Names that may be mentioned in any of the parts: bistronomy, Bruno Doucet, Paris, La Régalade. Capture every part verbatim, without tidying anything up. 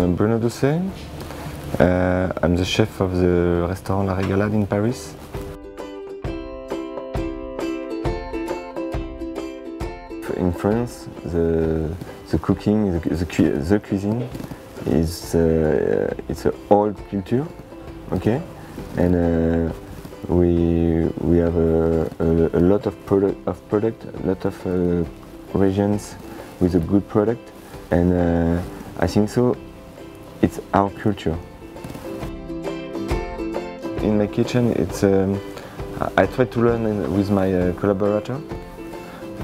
I'm Bruno Doucet. Uh, I'm the chef of the restaurant La Régalade in Paris. In France, the the cooking, the the, the cuisine, is uh, it's an old culture, okay, and uh, we we have a, a, a lot of product of product, a lot of uh, regions with a good product, and uh, I think so. It's our culture. In my kitchen, it's um, I try to learn with my uh, collaborator.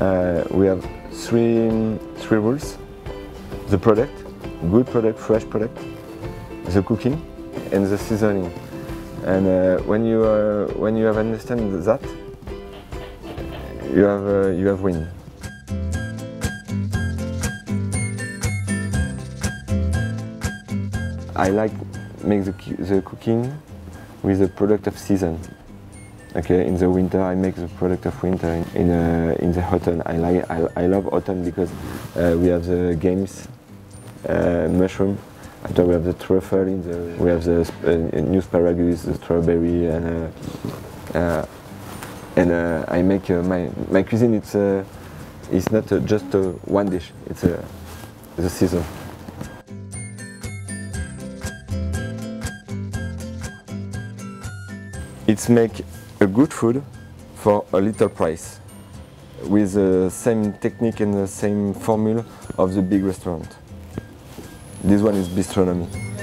Uh, we have three three rules: the product, good product, fresh product, the cooking, and the seasoning. And uh, when you uh, when you have understand that, you have uh, you have win. I like make the the cooking with the product of season. Okay, in the winter I make the product of winter. In uh, in the autumn I like I, I love autumn because uh, we have the games, uh, mushroom. After we have the truffle. In the we have the uh, new asparagus, the strawberry, and uh, uh, and uh, I make uh, my my cuisine. It's uh, it's not uh, just uh, one dish. It's uh, the season. It's make a good food for a little price, with the same technique and the same formula of the big restaurant. This one is bistronomy.